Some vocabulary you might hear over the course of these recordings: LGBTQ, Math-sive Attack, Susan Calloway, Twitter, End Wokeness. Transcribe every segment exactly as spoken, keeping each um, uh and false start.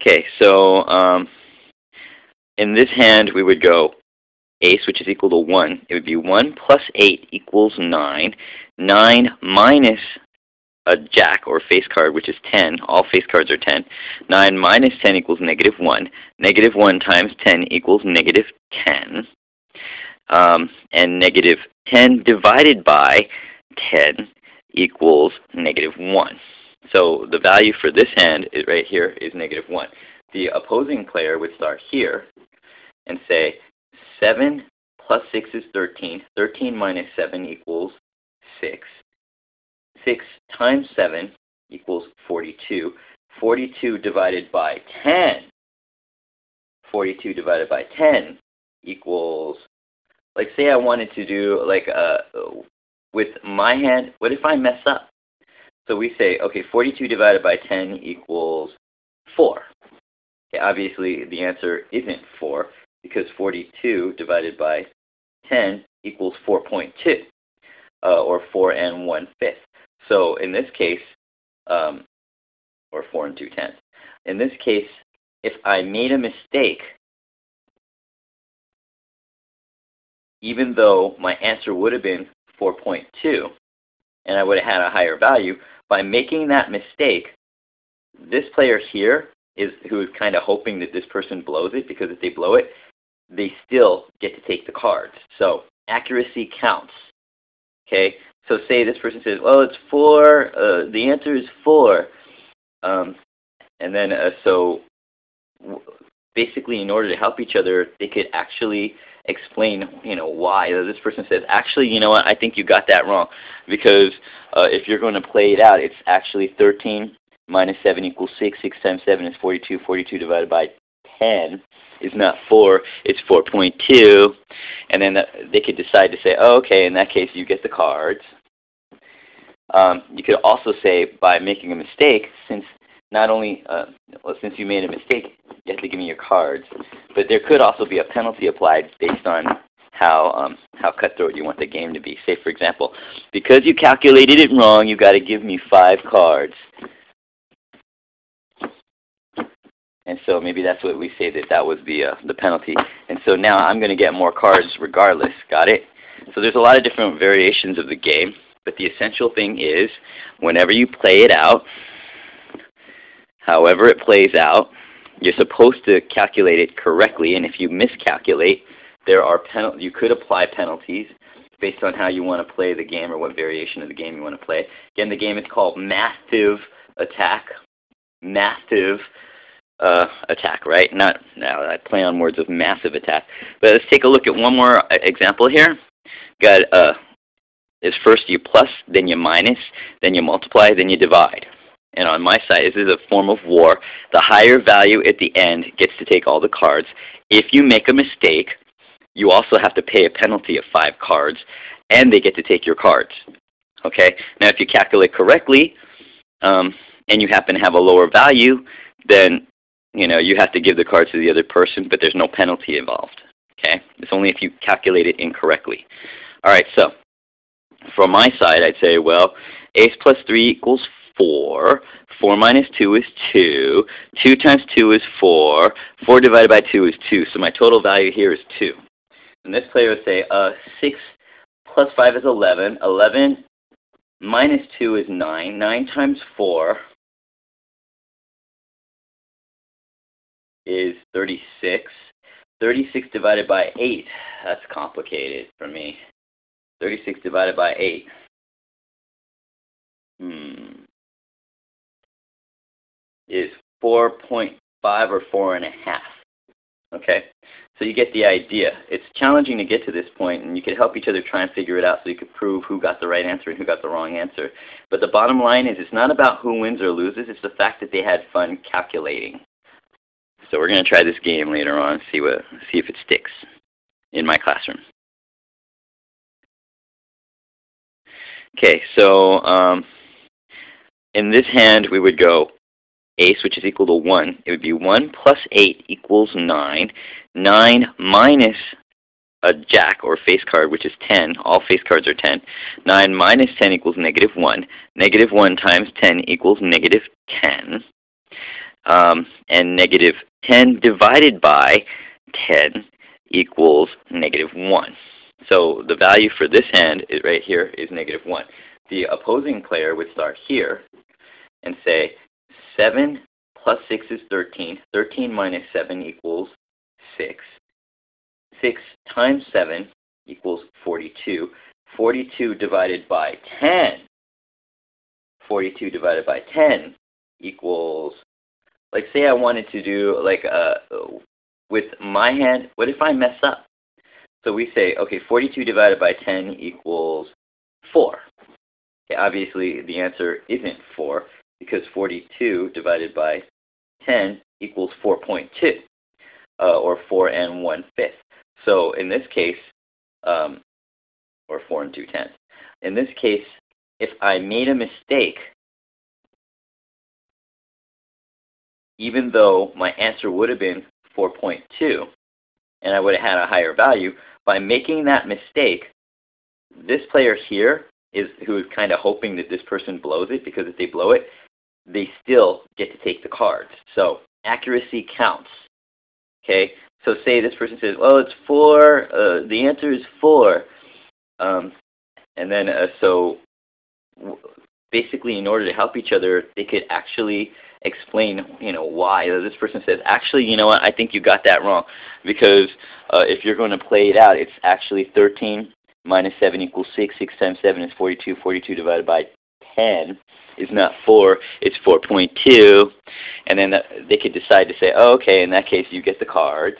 Okay, so um, in this hand we would go ace, which is equal to one. It would be one plus eight equals nine. nine minus a jack or face card, which is ten. All face cards are ten. nine minus ten equals negative one. negative one times ten equals negative ten. Um, and negative ten divided by ten equals negative one. So the value for this hand is right here is negative one. The opposing player would start here and say seven plus six is thirteen. thirteen minus seven equals six. six times seven equals forty-two. forty-two divided by ten. forty-two divided by ten equals, like, say I wanted to do, like, uh, with my hand, what if I mess up? So we say, okay, forty-two divided by ten equals four. Okay, obviously, the answer isn't four, because forty-two divided by ten equals four point two, uh, or four and one fifth. So in this case, um, or four and two tenths. In this case, if I made a mistake, even though my answer would have been four point two, and I would have had a higher value, by making that mistake, this player here is who is kind of hoping that this person blows it, because if they blow it, they still get to take the cards. So accuracy counts. Okay. So say this person says, "Well, it's four. Uh, the answer is four," um, and then uh, so w basically, in order to help each other, they could actually explain, you know, why. This person says, actually, you know what, I think you got that wrong, because uh, if you're going to play it out, it's actually thirteen minus seven equals six, six times seven is forty-two, forty-two divided by ten is not four, it's four point two, and then that, they could decide to say, oh, okay, in that case, you get the cards. Um, you could also say, by making a mistake, since not only, uh, well, since you made a mistake, you have to give me your cards, but there could also be a penalty applied based on how um, how cutthroat you want the game to be. Say, for example, because you calculated it wrong, you got to give me five cards. And so maybe that's what we say, that that was the, uh, the penalty. And so now I'm going to get more cards regardless. Got it? So there's a lot of different variations of the game, but the essential thing is whenever you play it out, however it plays out, you're supposed to calculate it correctly, and if you miscalculate, there are penal- you could apply penalties based on how you want to play the game or what variation of the game you want to play. Again, the game is called Math-sive Attack. Math-sive uh, Attack, right? Not now. I play on words of massive attack. But let's take a look at one more example here. Got uh, is first you plus, then you minus, then you multiply, then you divide. And on my side, this is a form of war. The higher value at the end gets to take all the cards. If you make a mistake, you also have to pay a penalty of five cards, and they get to take your cards. Okay. Now, if you calculate correctly, um, and you happen to have a lower value, then you know you have to give the cards to the other person, but there's no penalty involved. Okay. It's only if you calculate it incorrectly. All right. So, from my side, I'd say, well, ace plus three equals four. four. four minus two is two. two times two is four. four divided by two is two. So my total value here is two. And this player would say uh, six plus five is eleven. eleven minus two is nine. nine times four is thirty-six. thirty-six divided by eight. That's complicated for me. thirty-six divided by eight. Hmm. Is four point five or four and a half. Okay, so you get the idea. It's challenging to get to this point, and you could help each other try and figure it out so you could prove who got the right answer and who got the wrong answer. But the bottom line is it's not about who wins or loses, it's the fact that they had fun calculating. So we're going to try this game later on, see what, see if it sticks in my classroom. Okay, so um, in this hand we would go ace, which is equal to one. It would be one plus eight equals nine. nine minus a jack or face card, which is ten. All face cards are ten. nine minus ten equals negative one. negative one times ten equals negative ten. um, and negative ten divided by ten equals negative one. So the value for this hand is right here is negative one. The opposing player would start here and say seven plus six is thirteen. thirteen minus seven equals six. six times seven equals forty-two. forty-two divided by ten. forty-two divided by ten equals, like say I wanted to do like a, with my hand, what if I mess up? So we say, okay, forty-two divided by ten equals four. Okay, obviously the answer isn't four because forty-two divided by ten equals four point two, uh, or four and one fifth. So in this case, um, or four and two tenths. In this case, if I made a mistake, even though my answer would have been four point two, and I would have had a higher value, by making that mistake, this player here is who is kind of hoping that this person blows it, because if they blow it, they still get to take the cards. So accuracy counts. Okay. So say this person says, "Oh, it's four. Uh, the answer is four," um, and then uh, so. Basically, in order to help each other, they could actually explain, you know, why. This person says, actually, you know what, I think you got that wrong. Because uh, if you're going to play it out, it's actually thirteen minus seven equals six. six times seven is forty-two. forty-two divided by ten is not four, it's four point two. And then that, they could decide to say, oh, okay, in that case, you get the cards.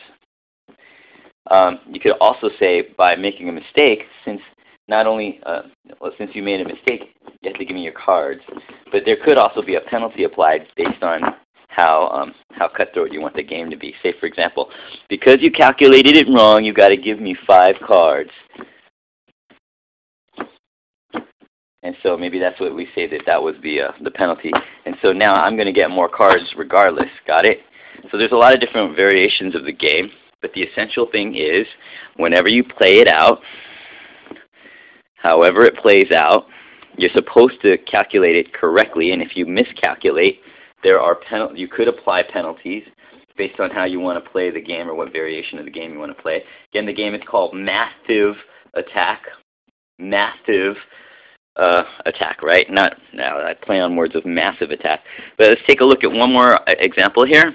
Um, you could also say, by making a mistake, since Not only, uh, well, since you made a mistake, you have to give me your cards, but there could also be a penalty applied based on how um, how cutthroat you want the game to be. Say, for example, because you calculated it wrong, you got to give me five cards. And so maybe that's what we say, that that was the uh, the penalty. And so now I'm going to get more cards regardless. Got it? So there's a lot of different variations of the game, but the essential thing is, whenever you play it out, however it plays out, you're supposed to calculate it correctly, and if you miscalculate, there are penal you could apply penalties based on how you want to play the game or what variation of the game you want to play. Again, the game is called Math-sive Attack. Math-sive uh, Attack, right? Not now. I play on words of massive attack. But let's take a look at one more example here.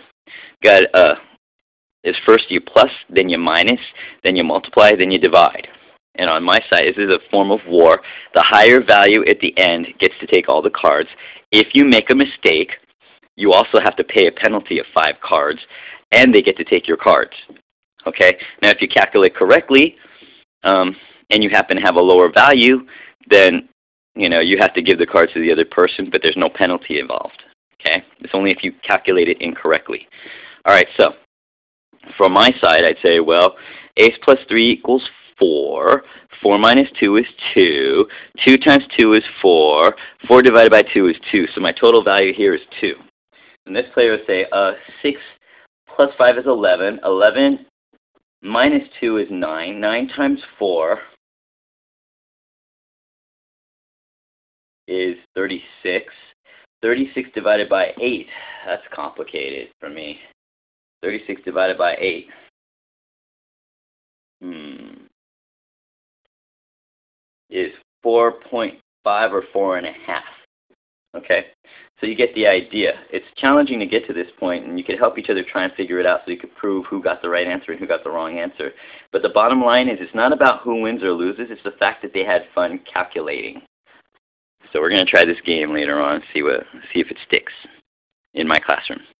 Got uh, is first you plus, then you minus, then you multiply, then you divide. And on my side, this is a form of war. The higher value at the end gets to take all the cards. If you make a mistake, you also have to pay a penalty of five cards, and they get to take your cards. Okay. Now, if you calculate correctly, um, and you happen to have a lower value, then you know you have to give the cards to the other person, but there's no penalty involved. Okay. It's only if you calculate it incorrectly. All right. So, from my side, I'd say, well, ace plus three equals four. four. four minus two is two. two times two is four. four divided by two is two. So my total value here is two. And this player would say uh, six plus five is eleven. eleven minus two is nine. nine times four is thirty-six. thirty-six divided by eight. That's complicated for me. thirty-six divided by eight. Hmm. Is four point five or four and a half. Okay, so you get the idea. It's challenging to get to this point, and you could help each other try and figure it out so you could prove who got the right answer and who got the wrong answer. But the bottom line is, it's not about who wins or loses, it's the fact that they had fun calculating. So we're going to try this game later on, see what, see if it sticks in my classroom.